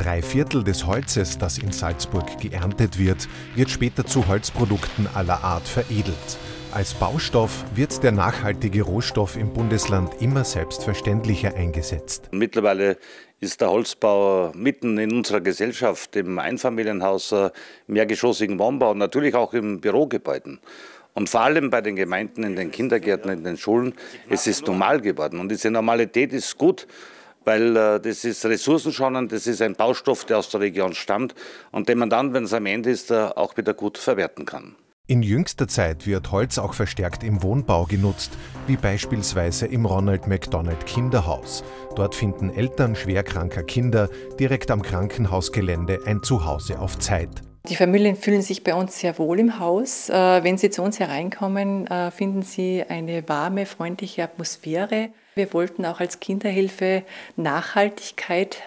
3/4 des Holzes, das in Salzburg geerntet wird, wird später zu Holzprodukten aller Art veredelt. Als Baustoff wird der nachhaltige Rohstoff im Bundesland immer selbstverständlicher eingesetzt. Mittlerweile ist der Holzbau mitten in unserer Gesellschaft, im Einfamilienhaus, mehrgeschossigen Wohnbau und natürlich auch im Bürogebäuden. Und vor allem bei den Gemeinden, in den Kindergärten, in den Schulen, es ist normal geworden. Und diese Normalität ist gut, weil das ist ressourcenschonend, das ist ein Baustoff, der aus der Region stammt und den man dann, wenn es am Ende ist, auch wieder gut verwerten kann. In jüngster Zeit wird Holz auch verstärkt im Wohnbau genutzt, wie beispielsweise im Ronald McDonald Kinderhaus. Dort finden Eltern schwerkranker Kinder direkt am Krankenhausgelände ein Zuhause auf Zeit. Die Familien fühlen sich bei uns sehr wohl im Haus. Wenn sie zu uns hereinkommen, finden sie eine warme, freundliche Atmosphäre. Wir wollten auch als Kinderhilfe Nachhaltigkeit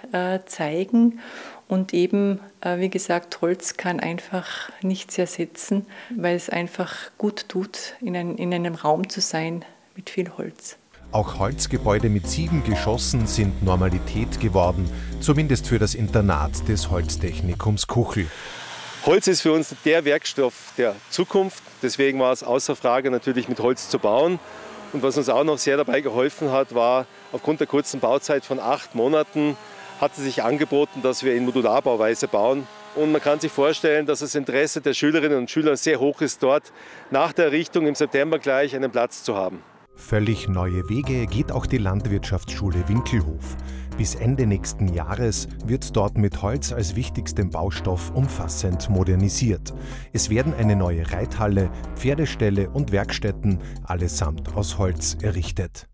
zeigen und eben, wie gesagt, Holz kann einfach nichts ersetzen, weil es einfach gut tut, in einem Raum zu sein mit viel Holz. Auch Holzgebäude mit 7 Geschossen sind Normalität geworden, zumindest für das Internat des Holztechnikums Kuchl. Holz ist für uns der Werkstoff der Zukunft, deswegen war es außer Frage natürlich mit Holz zu bauen. Und was uns auch noch sehr dabei geholfen hat, war aufgrund der kurzen Bauzeit von 8 Monaten hat es sich angeboten, dass wir in Modularbauweise bauen. Und man kann sich vorstellen, dass das Interesse der Schülerinnen und Schüler sehr hoch ist, dort nach der Errichtung im September gleich einen Platz zu haben. Völlig neue Wege geht auch die Landwirtschaftsschule Winkelhof. Bis Ende nächsten Jahres wird dort mit Holz als wichtigstem Baustoff umfassend modernisiert. Es werden eine neue Reithalle, Pferdeställe und Werkstätten, allesamt aus Holz, errichtet.